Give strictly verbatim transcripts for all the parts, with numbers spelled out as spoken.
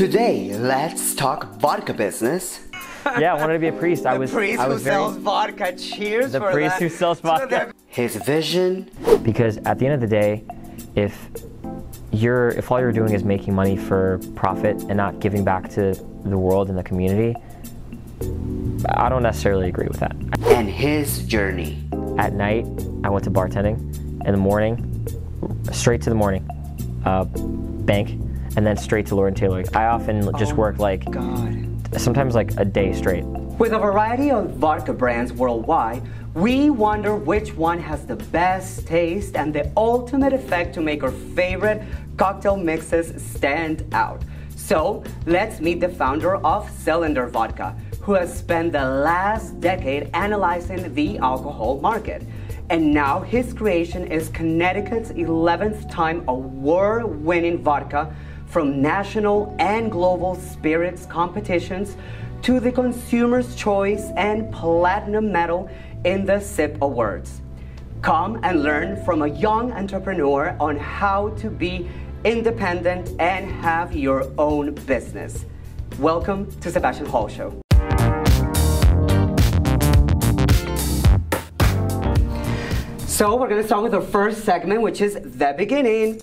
Today, let's talk vodka business. Yeah, I wanted to be a priest. I was. The priest I was who very, sells vodka. Cheers the for The priest that. who sells vodka. His vision. Because at the end of the day, if you're, if all you're doing is making money for profit and not giving back to the world and the community, I don't necessarily agree with that. And his journey. At night, I went to bartending. In the morning, straight to the morning, uh, bank. And then straight to Lord and Taylor. I often just oh work like, God. sometimes like a day straight. With a variety of vodka brands worldwide, we wonder which one has the best taste and the ultimate effect to make our favorite cocktail mixes stand out. So let's meet the founder of Cylinder Vodka, who has spent the last decade analyzing the alcohol market. And now his creation is Connecticut's eleventh time award-winning vodka, from national and global spirits competitions to the Consumer's Choice and Platinum Medal in the SIP Awards. Come and learn from a young entrepreneur on how to be independent and have your own business. Welcome to Sebastian Hall Show. So we're gonna start with our first segment, which is the beginning.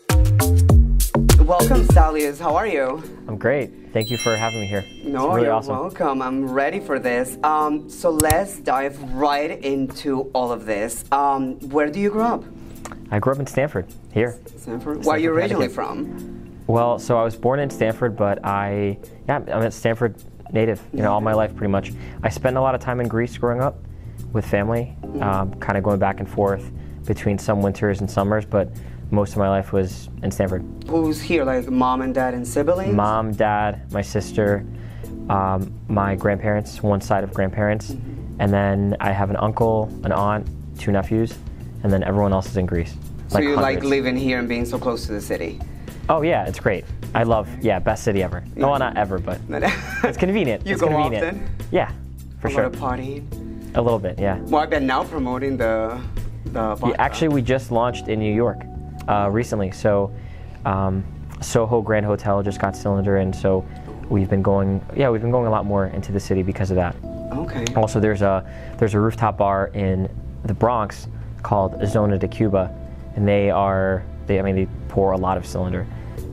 Welcome, Stelios. How are you? I'm great. Thank you for having me here. No, really you're awesome. welcome. I'm ready for this. Um, so let's dive right into all of this. Um, where do you grow up? I grew up in Stamford, here. Stamford? Where are you originally from? Well, so I was born in Stamford, but I, yeah, I'm a Stamford native, you know, all my life pretty much. I spent a lot of time in Greece growing up with family, mm-hmm. um, kind of going back and forth between some winters and summers, but most of my life was in Stamford. Who's here, like mom and dad and siblings? Mom, dad, my sister, um, my grandparents, one side of grandparents, mm-hmm. and then I have an uncle, an aunt, two nephews, and then everyone else is in Greece. So like you hundreds. like living here and being so close to the city? Oh yeah, it's great. I love, yeah, best city ever. Yeah. No, well, not ever, but it's convenient. You it's go convenient. often? Yeah, for sure. A little party? A little bit, yeah. Well, I've been now promoting the, the vodka. Yeah, actually, we just launched in New York. Uh, recently, so um, Soho Grand Hotel just got Cylinder, and so we've been going. Yeah, we've been going a lot more into the city because of that. Okay. Also, there's a there's a rooftop bar in the Bronx called Zona de Cuba, and they are they I mean they pour a lot of Cylinder,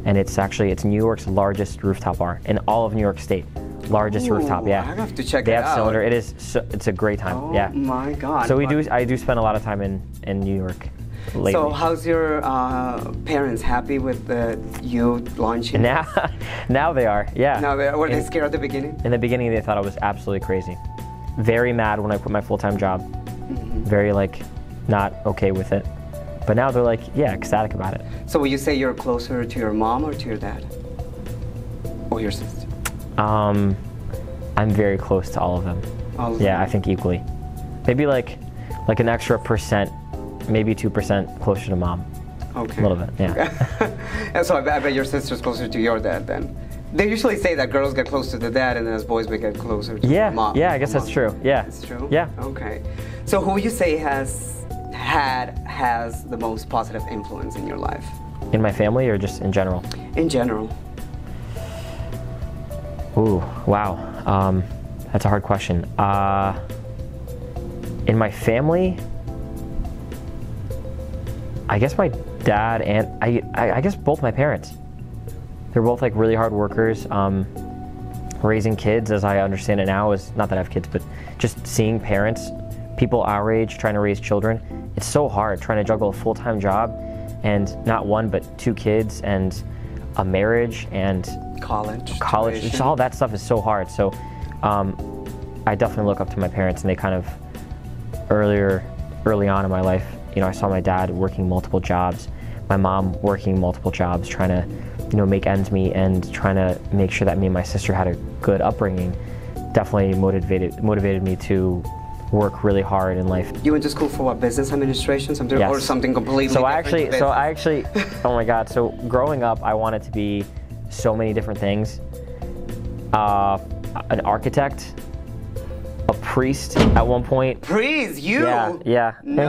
and it's actually it's New York's largest rooftop bar in all of New York State. Largest Ooh, rooftop, yeah. I have to check they it out. They have Cylinder. It is so, it's a great time. Oh yeah. my God. So we do I do spend a lot of time in in New York. Lately. So how's your uh, parents happy with the, you launching? Now, now they are, yeah. Now they are. Were in, they scared at the beginning? In the beginning, they thought I was absolutely crazy. Very mad when I quit my full-time job. Mm-hmm. Very like, not okay with it. But now they're like, yeah, ecstatic about it. So would you say you're closer to your mom or to your dad? Or your sister? Um, I'm very close to all of them. All of yeah, them? I think equally. Maybe like, like an extra percent maybe two percent closer to mom. Okay. A little bit, yeah. Okay. And so I bet, I bet your sister's closer to your dad then. They usually say that girls get closer to the dad and then as boys we get closer to yeah. mom. Yeah, I guess mom. that's true. Yeah. It's true? Yeah. Okay. So who would you say has had, has the most positive influence in your life? In my family or just in general? In general. Ooh, wow. Um, that's a hard question. Uh, in my family, I guess my dad and I, I guess both my parents. They're both like really hard workers. Um, raising kids, as I understand it now, is not that I have kids, but just seeing parents, people our age trying to raise children, it's so hard trying to juggle a full-time job and not one but two kids and a marriage and college. College. Just all that stuff is so hard. So um, I definitely look up to my parents, and they kind of earlier, early on in my life. You know, I saw my dad working multiple jobs, my mom working multiple jobs, trying to, you know, make ends meet and trying to make sure that me and my sister had a good upbringing. Definitely motivated motivated me to work really hard in life. You went to school for what, business administration, something yes. or something completely so different? I actually, so I actually, oh my God! So growing up, I wanted to be so many different things. Uh, an architect, a priest at one point. Priest, you? Yeah, yeah. No.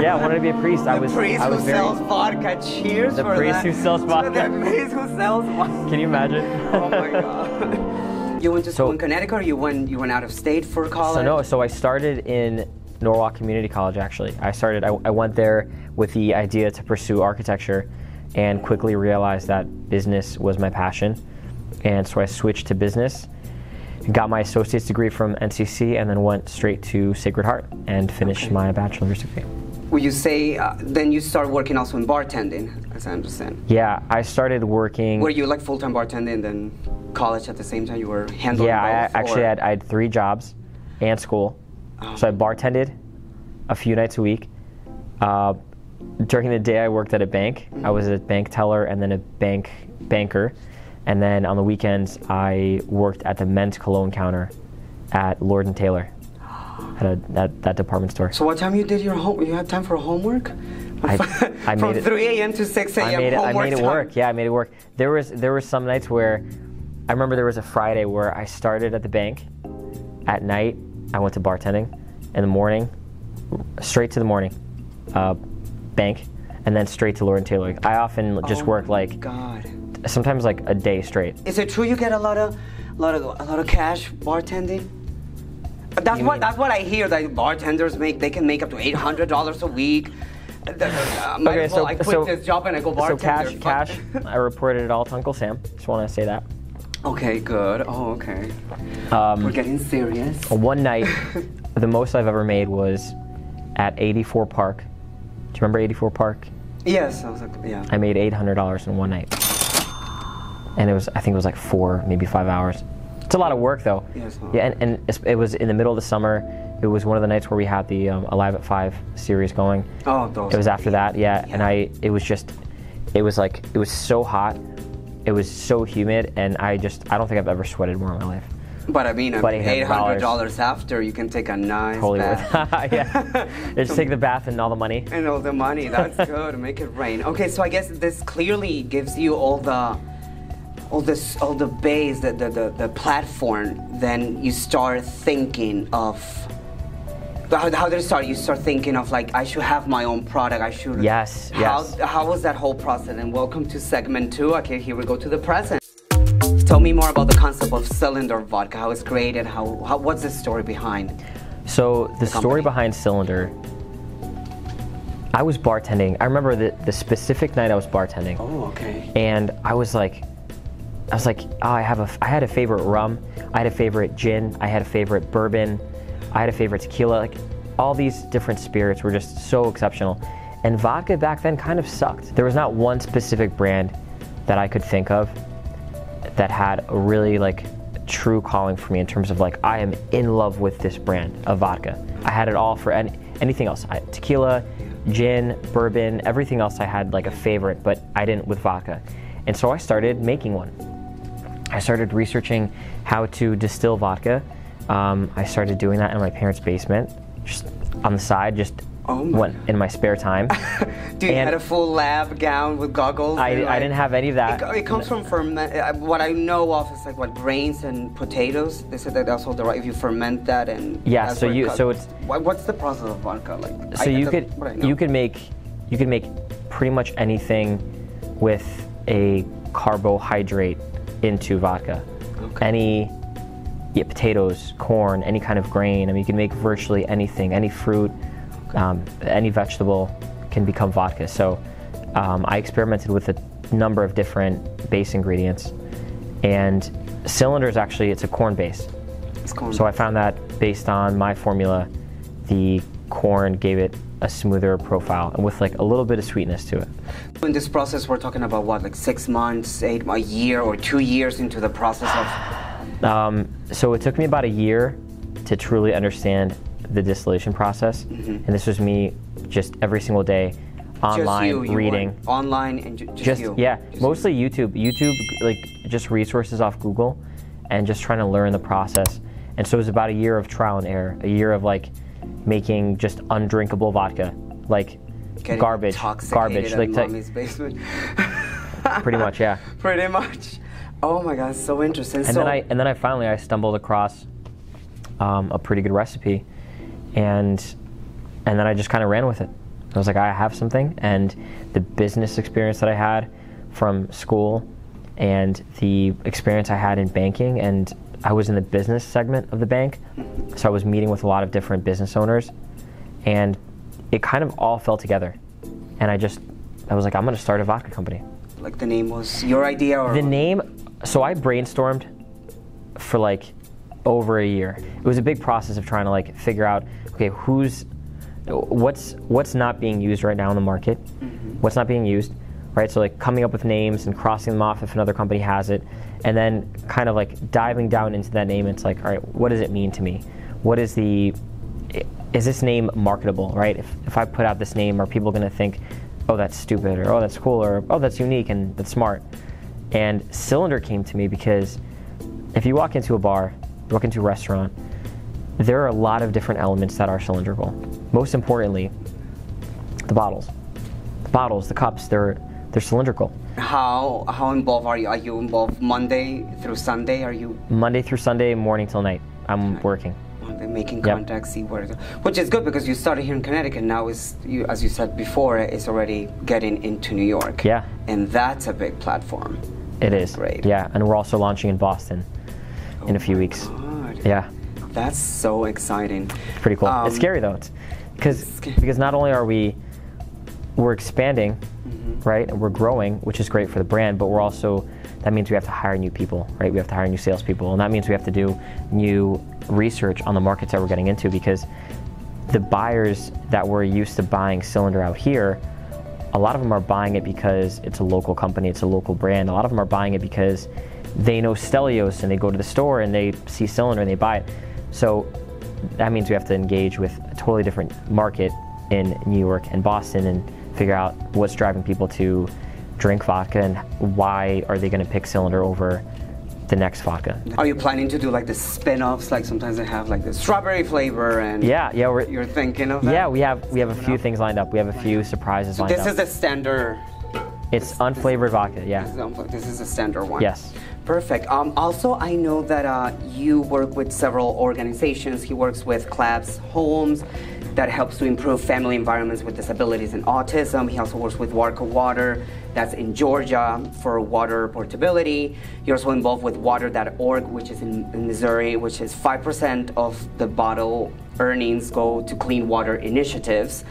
Yeah, I wanted to be a priest. The I was. Priest I was who very... sells vodka. Cheers the for priest that. Who sells vodka. The priest who sells vodka. Can you imagine? Oh my God. You went to school so, in Connecticut, or you went you went out of state for college? So no, so I started in Norwalk Community College. Actually, I started. I, I went there with the idea to pursue architecture, and quickly realized that business was my passion, and so I switched to business. Got my associate's degree from N C C and then went straight to Sacred Heart and finished okay. my bachelor's degree. Would you say uh, then you started working also in bartending, as I understand? Yeah, I started working. Were you like full-time bartending and then college at the same time? You were handling Yeah, both, I actually had, I had three jobs and school. Oh. So I bartended a few nights a week. Uh, during the day I worked at a bank. Mm-hmm. I was a bank teller and then a bank banker. And then on the weekends, I worked at the men's cologne counter at Lord and Taylor, at, a, at that department store. So what time you did your home? You had time for homework? I, I From made three a.m. to six a.m. I made it, I made it work. Yeah, I made it work. There was there were some nights where, I remember there was a Friday where I started at the bank. At night, I went to bartending. In the morning, straight to the morning, uh, bank, and then straight to Lord and Taylor. I often just oh work like. God. Sometimes like a day straight. Is it true you get a lot of, lot of, a lot of cash bartending? But that's what that's what I hear that bartenders make. They can make up to eight hundred dollars a week. Uh, might okay, as well, so I quit so, this job and I go bartender. So cash, cash. I reported it all to Uncle Sam. Just want to say that. Okay, good. Oh, okay. Um, We're getting serious. One night, the most I've ever made was at eighty-four Park. Do you remember eighty-four Park? Yes, I was like, yeah. I made eight hundred dollars in one night. And it was, I think it was like four, maybe five hours. It's a lot of work though. Yes, yeah, and, and it was in the middle of the summer. It was one of the nights where we had the um, Alive at Five series going. Oh, those. It was after that, yeah. yeah. And I, it was just, it was like, it was so hot. It was so humid. And I just, I don't think I've ever sweated more in my life. But I mean, eight hundred dollars after, you can take a nice totally bath. Totally yeah. Just take the bath and all the money. And all the money, that's good. Make it rain. Okay, so I guess this clearly gives you all the, all this, all the base, the, the, the, the platform, then you start thinking of, how, how did it start? You start thinking of like, I should have my own product, I should. Yes, how, yes. How was that whole process? And welcome to segment two. Okay, here we go to the present. Tell me more about the concept of Cylinder Vodka, how it's created, how, how what's the story behind? So the, the story behind Cylinder, I was bartending. I remember the, the specific night I was bartending. Oh, okay. And I was like, I was like, oh, I have a, I had a favorite rum, I had a favorite gin, I had a favorite bourbon, I had a favorite tequila, like all these different spirits were just so exceptional. And vodka back then kind of sucked. There was not one specific brand that I could think of that had a really like true calling for me in terms of like, I am in love with this brand of vodka. I had it all for any, anything else, I, tequila, gin, bourbon, everything else I had like a favorite, but I didn't with vodka. And so I started making one. I started researching how to distill vodka. Um, I started doing that in my parents' basement, just on the side, just oh went God. in my spare time. Dude, you had a full lab gown with goggles? I, I like, didn't have any of that. It, it comes from ferment. What I know of is like what grains and potatoes. They said that that's all the right if you ferment that and yeah. So you it so it's what's the process of vodka like? So I, you could you could make you could make pretty much anything with a carbohydrate into vodka. Okay. Any yeah, potatoes, corn, any kind of grain. I mean, you can make virtually anything. Any fruit, okay. um, any vegetable can become vodka. So um, I experimented with a number of different base ingredients. And Cylinder is actually, it's a corn base. It's corn. So I found that based on my formula, the corn gave it a smoother profile and with like a little bit of sweetness to it. In this process, we're talking about what, like six months, eight, a year, or two years into the process of? Um, so it took me about a year to truly understand the distillation process, mm-hmm. and this was me just every single day online just you, you reading. Were online and ju just, just you. Yeah, just mostly you. YouTube. YouTube, like just resources off Google, and just trying to learn the process. And so it was about a year of trial and error, a year of like making just undrinkable vodka, like garbage, garbage, like mommy's basement. Pretty much, yeah. Pretty much. Oh my God, so interesting. And so then I and then I finally I stumbled across um, a pretty good recipe, and and then I just kind of ran with it. I was like, I have something, and the business experience that I had from school and the experience I had in banking, and I was in the business segment of the bank, so I was meeting with a lot of different business owners, and it kind of all fell together. And I just, I was like, I'm gonna start a vodka company. Like, the name was your idea, or? The name, so I brainstormed for like over a year. It was a big process of trying to like figure out, okay, who's, what's what's not being used right now in the market, mm-hmm. what's not being used, right? So like coming up with names and crossing them off if another company has it, and then kind of like diving down into that name. It's like, all right, what does it mean to me? What is the, is this name marketable, right? If, if I put out this name, are people gonna think, oh, that's stupid, or oh, that's cool, or oh, that's unique and that's smart? And Cylinder came to me because if you walk into a bar, you walk into a restaurant, there are a lot of different elements that are cylindrical. Most importantly, the bottles. The bottles, the cups, they're they're cylindrical. How how involved are you? Are you involved Monday through Sunday? Are you Monday through Sunday, morning till night? I'm right. working. Making contact, yep. see where, which is good because you started here in Connecticut. Now is, you, as you said before, it's already getting into New York. Yeah, and that's a big platform. It that's is great. Yeah, and we're also launching in Boston oh in a few weeks. God. Yeah, that's so exciting. It's pretty cool. Um, it's scary though, because because not only are we we're expanding, mm-hmm. right, and we're growing, which is great for the brand, but we're also, that means we have to hire new people, right? We have to hire new salespeople, and that means we have to do new research on the markets that we're getting into, because the buyers that were used to buying Cylinder out here, a lot of them are buying it because it's a local company, it's a local brand. A lot of them are buying it because they know Stelios and they go to the store and they see Cylinder and they buy it. So that means we have to engage with a totally different market in New York and Boston and figure out what's driving people to drink vodka and why are they going to pick Cylinder over the next vodka. Are you planning to do like the spin-offs, like sometimes they have like the strawberry flavor and yeah, yeah, we're, you're thinking of that? Yeah, we have we have a few up? things lined up. We have a few surprises so lined this up. This is the standard. It's this, unflavored this, vodka, yeah. This is, unfl this is the standard one. Yes. Perfect. Um, also, I know that uh, you work with several organizations. He works with CLABS Homes, that helps to improve family environments with disabilities and autism. He also works with Warka Water, that's in Georgia, for water portability. You're also involved with Water dot org, which is in, in Missouri, which is five percent of the bottle earnings go to clean water initiatives.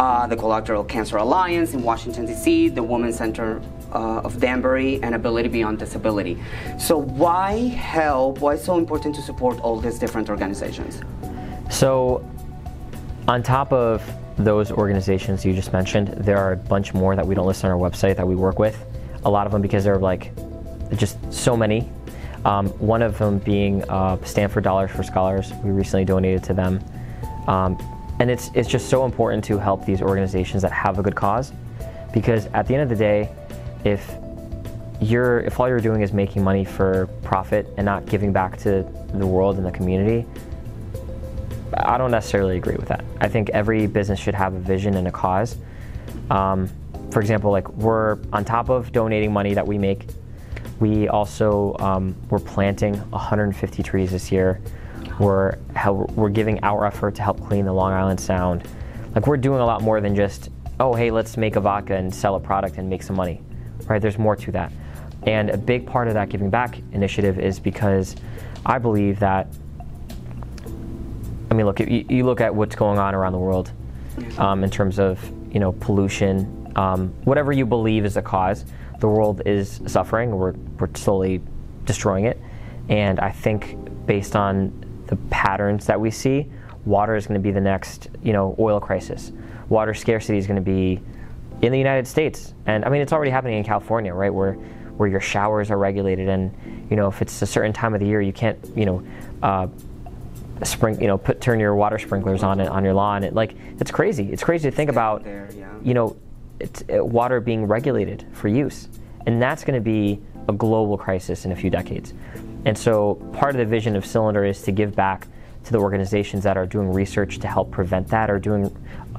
Uh, the Colorectal Cancer Alliance in Washington, D C, the Women's Center uh, of Danbury, and Ability Beyond Disability. So why help? Why is it so important to support all these different organizations? So, on top of those organizations you just mentioned, there are a bunch more that we don't list on our website that we work with. A lot of them because there are like just so many. Um, one of them being uh, Stamford Dollars for Scholars. We recently donated to them. Um, and it's, it's just so important to help these organizations that have a good cause, because at the end of the day, if, you're, if all you're doing is making money for profit and not giving back to the world and the community, I don't necessarily agree with that. I think every business should have a vision and a cause. Um, for example, like we're on top of donating money that we make, we also um, we're planting one hundred fifty trees this year. We're we're giving our effort to help clean the Long Island Sound. Like we're doing a lot more than just, oh hey, let's make a vodka and sell a product and make some money, right? There's more to that, and a big part of that giving back initiative is because I believe that. I mean, look, you, you look at what's going on around the world um, in terms of, you know, pollution, um, whatever you believe is the cause, the world is suffering, we're, we're slowly destroying it. And I think based on the patterns that we see, water is going to be the next, you know, oil crisis. Water scarcity is going to be in the United States. And I mean, it's already happening in California, right, where, where your showers are regulated. And, you know, if it's a certain time of the year, you can't, you know, uh, Spring, you know, put turn your water sprinklers on it on your lawn. It like it's crazy. It's crazy to think about. There, yeah. You know, it's, it, water being regulated for use, and that's going to be a global crisis in a few decades. And so, part of the vision of Cylinder is to give back to the organizations that are doing research to help prevent that, or doing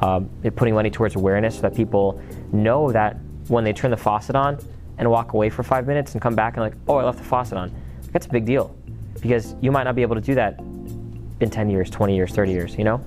um, putting money towards awareness so that people know that when they turn the faucet on and walk away for five minutes and come back and like, oh, I left the faucet on. That's a big deal, because you might not be able to do that in ten years, twenty years, thirty years, you know?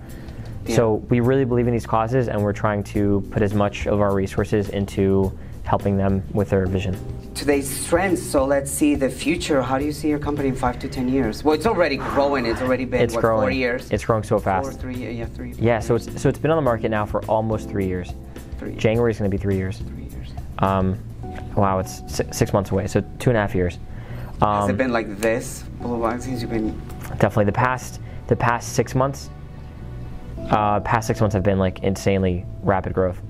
Yeah. So we really believe in these causes, and we're trying to put as much of our resources into helping them with their vision. Today's trends, so let's see the future. How do you see your company in five to ten years? Well, it's already growing. It's already been, it's what, growing. four years? It's growing so fast. Four, three, yeah, three. Yeah, so it's, so it's been on the market now for almost three years. Three. January's gonna be three years. Three years. Um, wow, it's six, six months away, so two and a half years. Um, Has it been like this, Blue Eyes, since you've been? Definitely, the past, the past six months, uh, past six months have been like insanely rapid growth.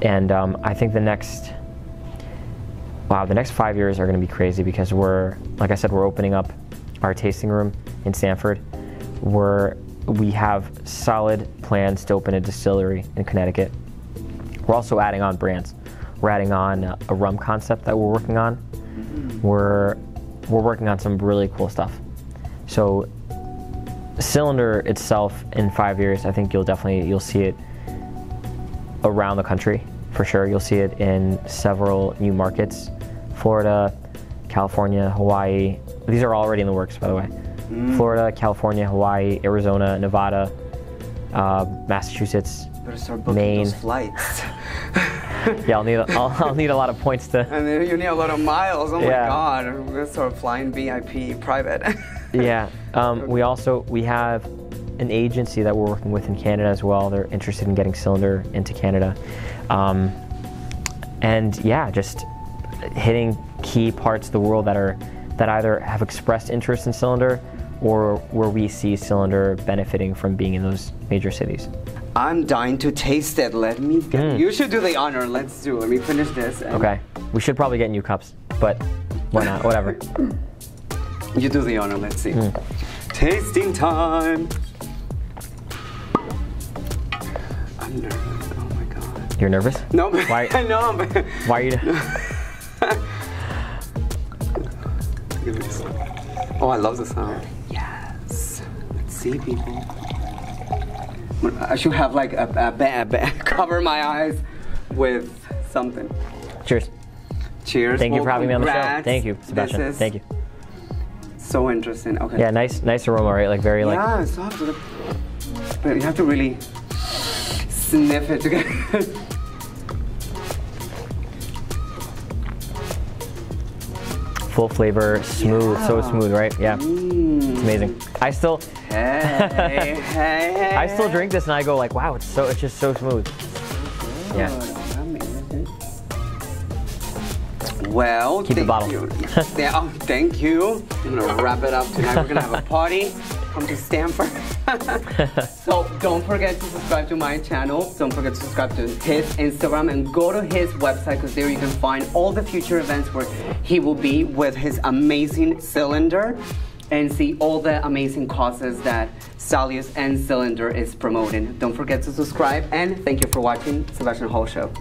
And um, I think the next, wow, the next five years are going to be crazy because we're, like I said, we're opening up our tasting room in Stamford. We're, we have solid plans to open a distillery in Connecticut. We're also adding on brands. We're adding on a, a rum concept that we're working on. Mm-hmm. We're, we're working on some really cool stuff. So Cylinder itself in five years, I think you'll definitely, you'll see it around the country. For sure, you'll see it in several new markets. Florida, California, Hawaii. These are already in the works, by the way. Mm. Florida, California, Hawaii, Arizona, Nevada, uh, Massachusetts, better start booking Maine. Those flights. Yeah, I'll need, a, I'll, I'll need a lot of points to... And then you need a lot of miles, oh yeah. My God. We're gonna start flying V I P, private. Yeah, um, we also, we have an agency that we're working with in Canada as well. They're interested in getting Cylinder into Canada. Um, and yeah, just hitting key parts of the world that are that either have expressed interest in Cylinder or where we see Cylinder benefiting from being in those major cities. I'm dying to taste it. Let me get, mm. You should do the honor. Let's do, let me finish this. And okay, we should probably get new cups, but why not, whatever. You do the honor, let's see. Mm. Tasting time. I'm nervous. Oh my God. You're nervous? No, but why? No, but why are you? Give me this. Oh, I love the sound. Yes. Let's see, people. I should have like a, a, ba a ba cover my eyes with something. Cheers. Cheers. Thank well, you for having congrats. me on the show. Thank you, Sebastian. Thank you. So interesting. Okay. Yeah, nice, nice aroma, right? Like very like. Yeah, soft. But you have to really sniff it together. Full flavor, smooth, yeah. So smooth, right? Yeah, mm. It's amazing. I still, hey, hey, hey. I still drink this and I go like, wow, it's so, it's just so smooth. So yeah. Amazing. Well, keep thank the bottle. You. Yeah, oh, thank you. I'm gonna wrap it up tonight. We're gonna have a party. Come to Stamford. So don't forget to subscribe to my channel. Don't forget to subscribe to his Instagram and go to his website, because there you can find all the future events where he will be with his amazing Cylinder and see all the amazing causes that Stelios and Cylinder is promoting. Don't forget to subscribe, and thank you for watching Sebastian Hall Show.